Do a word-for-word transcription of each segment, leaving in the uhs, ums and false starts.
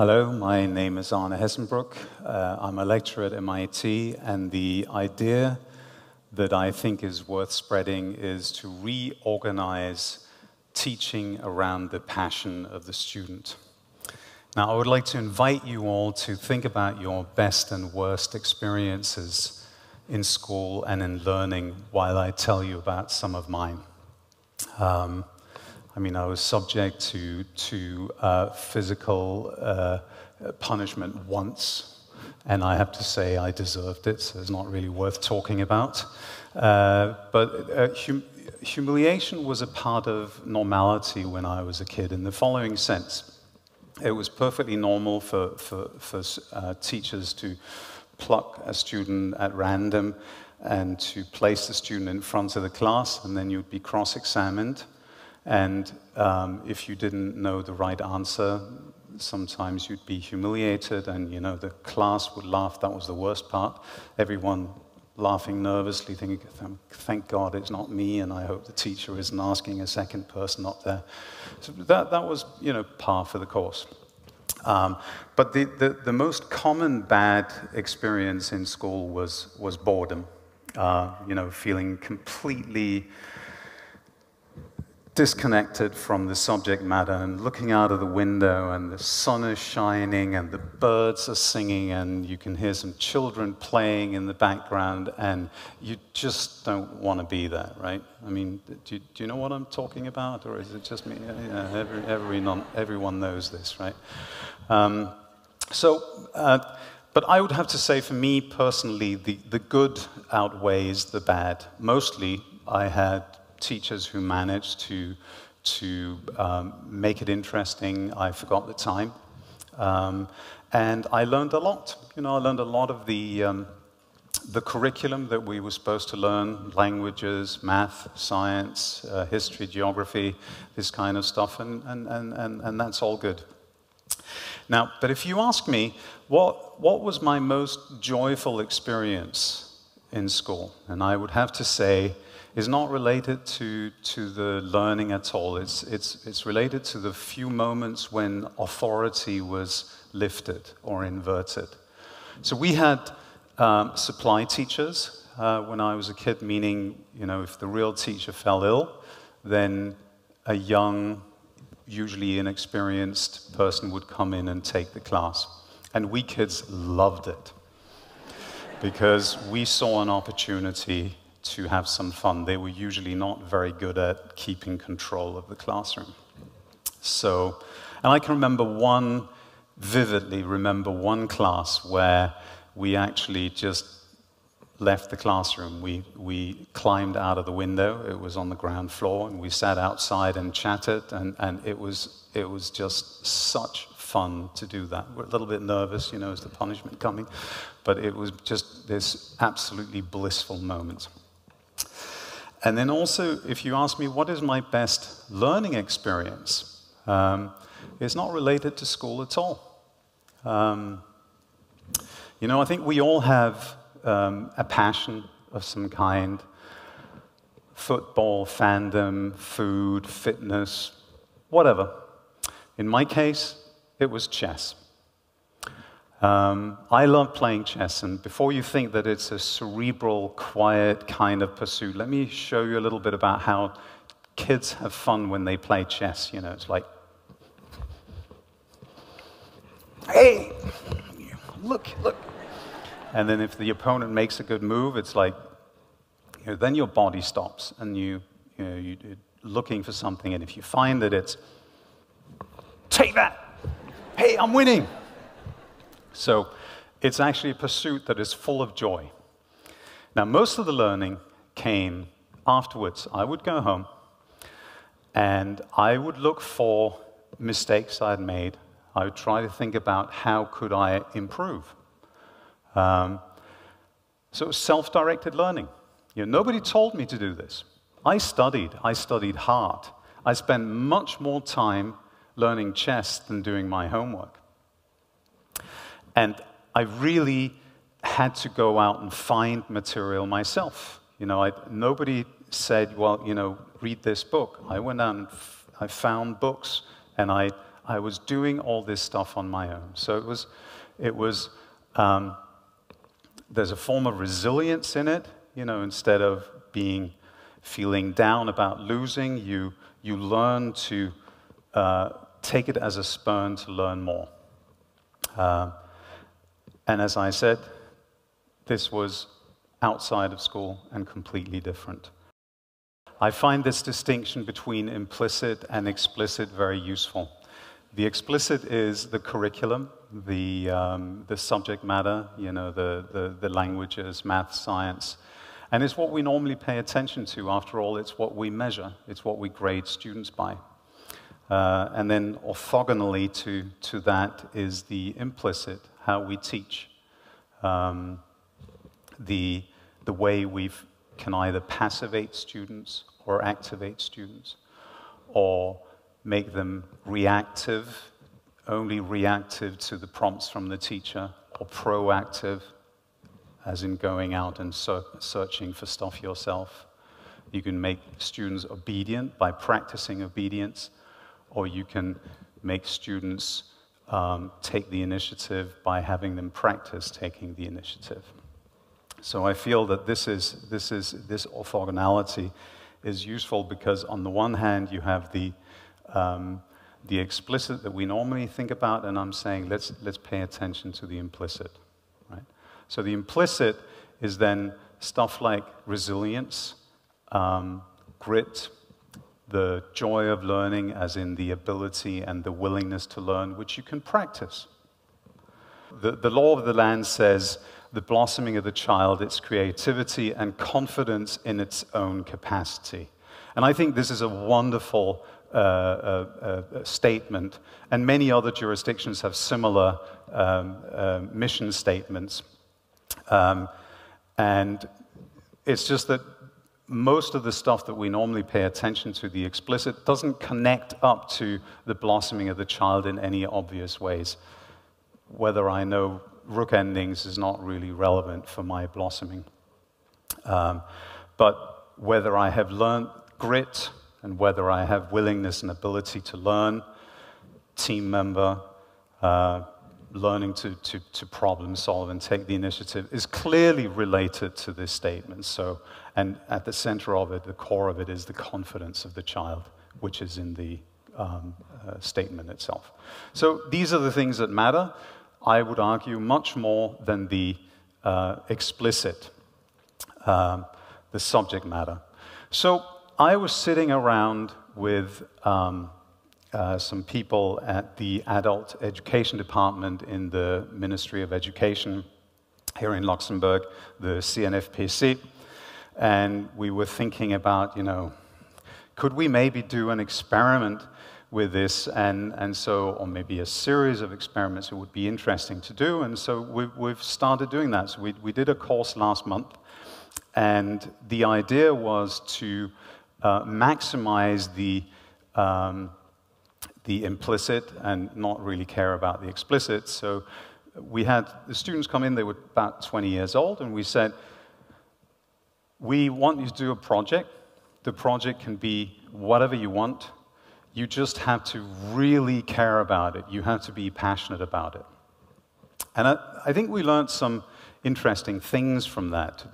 Hello, my name is Arne Hessenbruch. Uh, I'm a lecturer at M I T, and the idea that I think is worth spreading is to reorganize teaching around the passion of the student. Now, I would like to invite you all to think about your best and worst experiences in school and in learning while I tell you about some of mine. Um, I mean, I was subject to, to uh, physical uh, punishment once, and I have to say I deserved it, so it's not really worth talking about. Uh, but uh, hum humiliation was a part of normality when I was a kid, in the following sense. It was perfectly normal for, for, for uh, teachers to pluck a student at random and to place the student in front of the class, and then you'd be cross-examined. And um, if you didn't know the right answer, sometimes you'd be humiliated, and you know the class would laugh. That was the worst part. Everyone laughing nervously, thinking, "Thank God it's not me," and I hope the teacher isn't asking a second person up there. So that that was, you know, par for the course. Um, but the, the the most common bad experience in school was was boredom. Uh, you know, feeling completely disconnected from the subject matter and looking out of the window, and the sun is shining and the birds are singing and you can hear some children playing in the background, and you just don't want to be there, right? I mean, do, do you know what I'm talking about, or is it just me? Yeah, every, every non, everyone knows this, right? Um, so, uh, but I would have to say for me personally, the, the good outweighs the bad. Mostly I had teachers who managed to, to um, make it interesting. I forgot the time. Um, and I learned a lot. You know, I learned a lot of the, um, the curriculum that we were supposed to learn, languages, math, science, uh, history, geography, this kind of stuff, and, and, and, and, and that's all good. Now, but if you ask me, what, what was my most joyful experience in school? And I would have to say, is not related to, to the learning at all. It's, it's, it's related to the few moments when authority was lifted or inverted. So we had um, supply teachers uh, when I was a kid, meaning, you know, if the real teacher fell ill, then a young, usually inexperienced person would come in and take the class. And we kids loved it because we saw an opportunity to have some fun. They were usually not very good at keeping control of the classroom. So, and I can remember one, vividly remember one class where we actually just left the classroom. We, we climbed out of the window. It was on the ground floor, and we sat outside and chatted, and, and it, was, it was just such fun to do that. We're a little bit nervous, you know, is the punishment coming? But it was just this absolutely blissful moment. And then also, if you ask me, what is my best learning experience? Um, it's not related to school at all. Um, you know, I think we all have um, a passion of some kind. Football, fandom, food, fitness, whatever. In my case, it was chess. Um, I love playing chess, and before you think that it's a cerebral, quiet kind of pursuit, let me show you a little bit about how kids have fun when they play chess. You know, it's like, hey, look, look. And then if the opponent makes a good move, it's like, you know, then your body stops, and you, you know, you're looking for something, and if you find that it's, take that, hey, I'm winning. So it's actually a pursuit that is full of joy. Now, most of the learning came afterwards. I would go home, and I would look for mistakes I had made. I would try to think about how could I improve. Um, so it was self-directed learning. You know, nobody told me to do this. I studied. I studied hard. I spent much more time learning chess than doing my homework. And I really had to go out and find material myself. You know, I, nobody said, well, you know, read this book. I went out and f I found books, and I, I was doing all this stuff on my own. So it was, it was um, there's a form of resilience in it, you know, instead of being, feeling down about losing, you, you learn to uh, take it as a spurn to learn more. Uh, and as I said, this was outside of school and completely different. I find this distinction between implicit and explicit very useful. The explicit is the curriculum, the, um, the subject matter, you know, the, the, the languages, math, science. And it's what we normally pay attention to. After all, it's what we measure. It's what we grade students by. Uh, and then orthogonally to, to that is the implicit, how we teach, um, the, the way we can either passivate students or activate students, or make them reactive, only reactive to the prompts from the teacher, or proactive, as in going out and searching for stuff yourself. You can make students obedient by practicing obedience, or you can make students um, take the initiative by having them practice taking the initiative. So I feel that this is, this is, this orthogonality is useful because on the one hand you have the, um, the explicit that we normally think about, and I'm saying let's, let's pay attention to the implicit, right? So the implicit is then stuff like resilience, um, grit, the joy of learning, as in the ability and the willingness to learn, which you can practice. The, the law of the land says, the blossoming of the child, its creativity and confidence in its own capacity. And I think this is a wonderful uh, uh, uh, statement, and many other jurisdictions have similar um, uh, mission statements. Um, and it's just that most of the stuff that we normally pay attention to, the explicit, doesn't connect up to the blossoming of the child in any obvious ways. Whether I know rook endings is not really relevant for my blossoming. Um, but whether I have learned grit, and whether I have willingness and ability to learn, team member, uh, learning to, to, to problem solve and take the initiative, is clearly related to this statement. So, and at the center of it, the core of it, is the confidence of the child, which is in the um, uh, statement itself. So these are the things that matter. I would argue much more than the uh, explicit, um, the subject matter. So I was sitting around with um, uh, some people at the Adult Education Department in the Ministry of Education here in Luxembourg, the C N F P C, and we were thinking about, you know, could we maybe do an experiment with this, and, and so, or maybe a series of experiments it would be interesting to do, and so we, we've started doing that. So we, we did a course last month, and the idea was to uh, maximize the, um, the implicit and not really care about the explicit. So we had the students come in, they were about twenty years old, and we said, we want you to do a project. The project can be whatever you want. You just have to really care about it. You have to be passionate about it. And I, I think we learned some interesting things from that.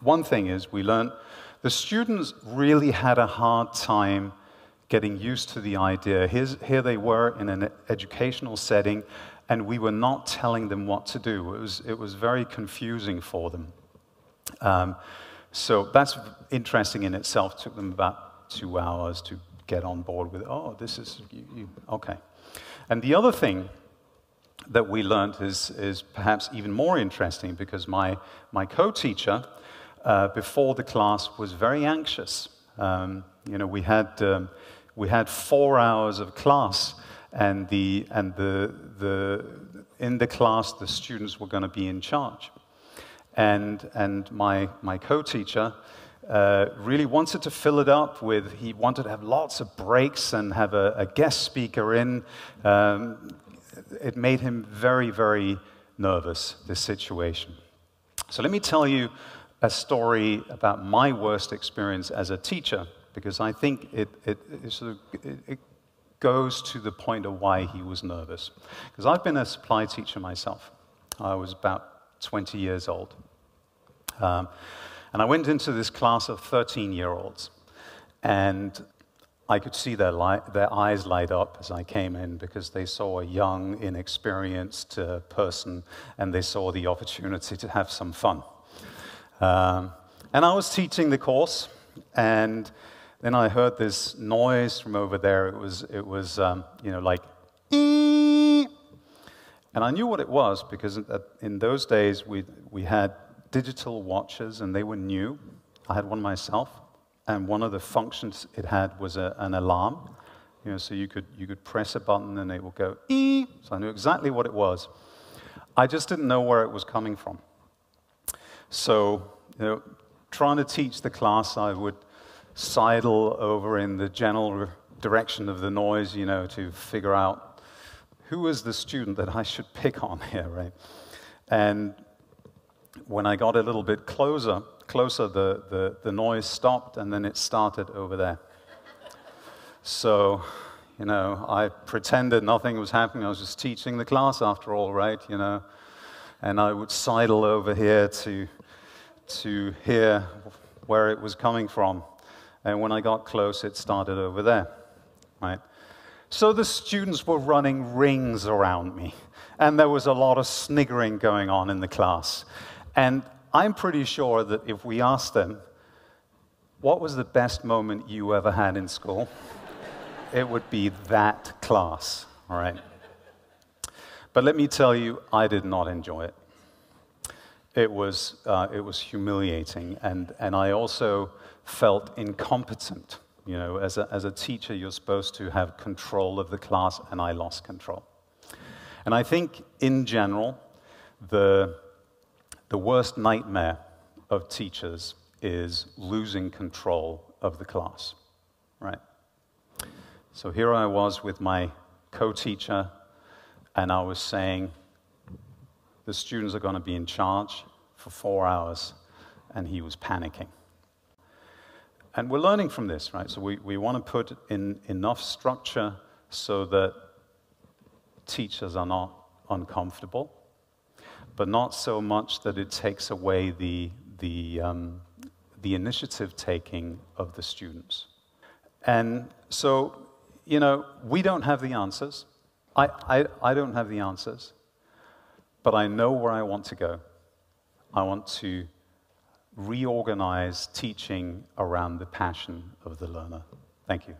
One thing is we learned the students really had a hard time getting used to the idea. Here's, here they were in an educational setting, and we were not telling them what to do. It was, it was very confusing for them. Um, so that's interesting in itself. It took them about two hours to get on board with, oh, this is, you, you. Okay. And the other thing that we learned is, is perhaps even more interesting, because my, my co-teacher, uh, before the class, was very anxious. Um, you know, we had, um, we had four hours of class, and, the, and the, the, in the class, the students were going to be in charge. And, and my, my co-teacher, Uh, really wanted to fill it up with, he wanted to have lots of breaks and have a, a guest speaker in. Um, it made him very, very nervous, this situation. So let me tell you a story about my worst experience as a teacher, because I think it, it, it, sort of, it, it goes to the point of why he was nervous. Because I've been a supply teacher myself. I was about twenty years old. Um, and I went into this class of thirteen-year-olds, and I could see their, light, their eyes light up as I came in, because they saw a young, inexperienced uh, person, and they saw the opportunity to have some fun. Um, and I was teaching the course, and then I heard this noise from over there. It was, it was um, you know, like, ee! And I knew what it was, because in those days, we, we had digital watches, and they were new. I had one myself. And one of the functions it had was a, an alarm. You know, so you could, you could press a button and it would go, ee! So I knew exactly what it was. I just didn't know where it was coming from. So, you know, trying to teach the class, I would sidle over in the general direction of the noise, you know, to figure out who is the student that I should pick on here, right? And when I got a little bit closer, closer, the, the, the noise stopped, and then it started over there. So, you know, I pretended nothing was happening. I was just teaching the class after all, right, you know? And I would sidle over here to, to hear where it was coming from. And when I got close, it started over there, right? So the students were running rings around me, and there was a lot of sniggering going on in the class. And I'm pretty sure that if we asked them, what was the best moment you ever had in school, it would be that class, all right? But let me tell you, I did not enjoy it. It was, uh, it was humiliating, and, and I also felt incompetent. You know, as a, as a teacher, you're supposed to have control of the class, and I lost control. And I think, in general, the... The worst nightmare of teachers is losing control of the class, right? So here I was with my co-teacher, and I was saying, the students are going to be in charge for four hours, and he was panicking. And we're learning from this, right? So we, we want to put in enough structure so that teachers are not uncomfortable, but not so much that it takes away the, the, um, the initiative-taking of the students. And so, you know, we don't have the answers. I, I, I don't have the answers, but I know where I want to go. I want to reorganize teaching around the passion of the learner. Thank you.